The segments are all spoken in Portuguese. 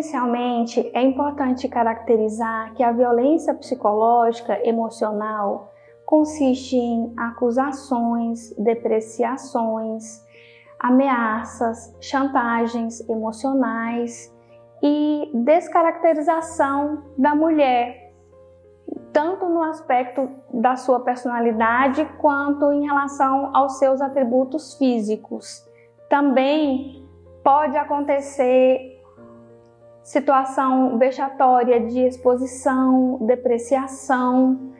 Inicialmente, é importante caracterizar que a violência psicológica emocional consiste em acusações, depreciações, ameaças, chantagens emocionais e descaracterização da mulher, tanto no aspecto da sua personalidade quanto em relação aos seus atributos físicos. Também pode acontecer situação vexatória de exposição, depreciação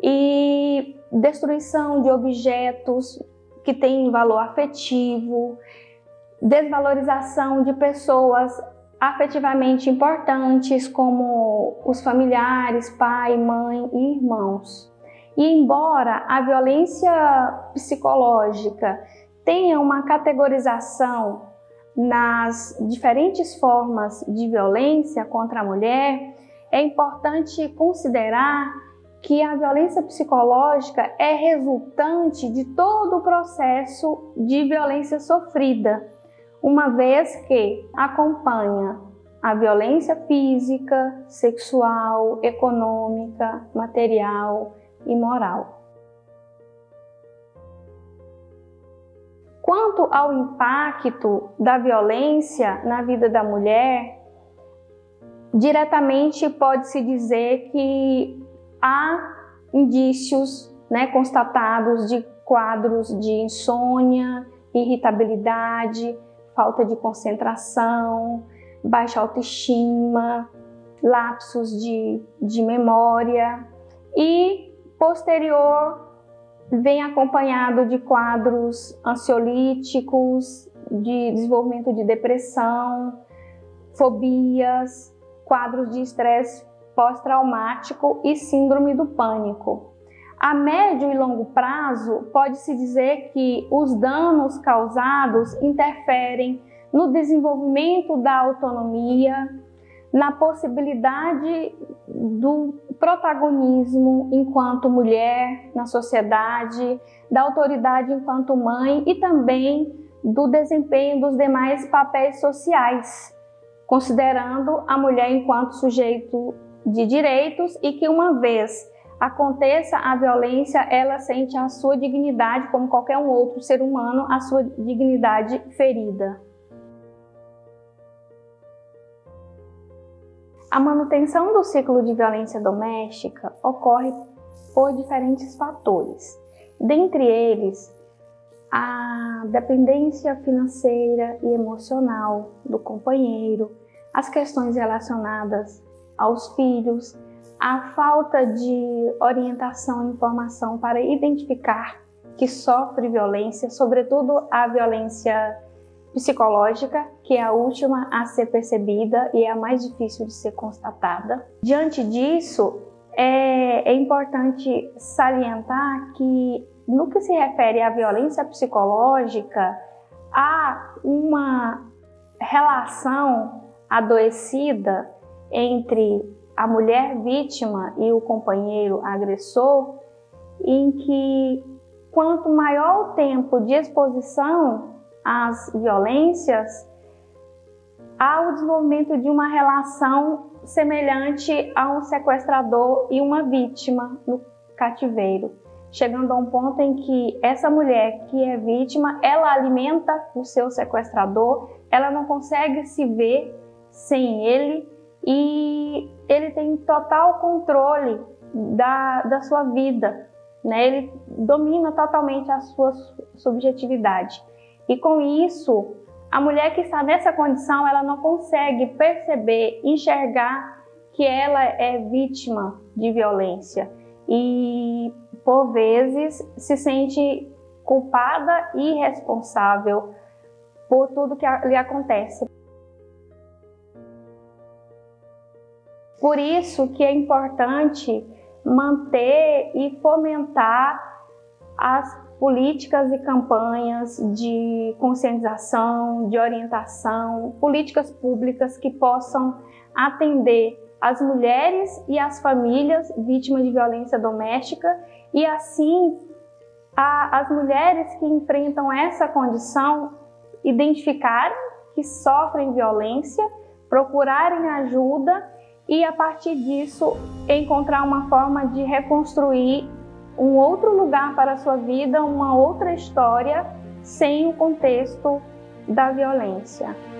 e destruição de objetos que têm valor afetivo, desvalorização de pessoas afetivamente importantes como os familiares, pai, mãe e irmãos. E embora a violência psicológica tenha uma categorização nas diferentes formas de violência contra a mulher, é importante considerar que a violência psicológica é resultante de todo o processo de violência sofrida, uma vez que acompanha a violência física, sexual, econômica, material e moral. Quanto ao impacto da violência na vida da mulher, diretamente pode-se dizer que há indícios, constatados de quadros de insônia, irritabilidade, falta de concentração, baixa autoestima, lapsos de memória e posterior vem acompanhado de quadros ansiolíticos, de desenvolvimento de depressão, fobias, quadros de estresse pós-traumático e síndrome do pânico. A médio e longo prazo, pode-se dizer que os danos causados interferem no desenvolvimento da autonomia, na possibilidade do protagonismo enquanto mulher na sociedade, da autoridade enquanto mãe e também do desempenho dos demais papéis sociais, considerando a mulher enquanto sujeito de direitos e que, uma vez aconteça a violência, ela sente a sua dignidade, como qualquer um outro ser humano, a sua dignidade ferida. A manutenção do ciclo de violência doméstica ocorre por diferentes fatores, dentre eles a dependência financeira e emocional do companheiro, as questões relacionadas aos filhos, a falta de orientação e informação para identificar que sofre violência, sobretudo a violência psicológica, que é a última a ser percebida e é a mais difícil de ser constatada. Diante disso, é importante salientar que, no que se refere à violência psicológica, há uma relação adoecida entre a mulher vítima e o companheiro agressor, em que quanto maior o tempo de exposição as violências, há o desenvolvimento de uma relação semelhante a um sequestrador e uma vítima no cativeiro, chegando a um ponto em que essa mulher que é vítima, ela alimenta o seu sequestrador, ela não consegue se ver sem ele e ele tem total controle da sua vida, ele domina totalmente a sua subjetividade. E com isso, a mulher que está nessa condição, ela não consegue perceber, enxergar que ela é vítima de violência e, por vezes, se sente culpada e responsável por tudo que lhe acontece. Por isso que é importante manter e fomentar as políticas e campanhas de conscientização, de orientação, políticas públicas que possam atender as mulheres e as famílias vítimas de violência doméstica e, assim, as mulheres que enfrentam essa condição identificarem que sofrem violência, procurarem ajuda e, a partir disso, encontrar uma forma de reconstruir um outro lugar para a sua vida, uma outra história, sem o contexto da violência.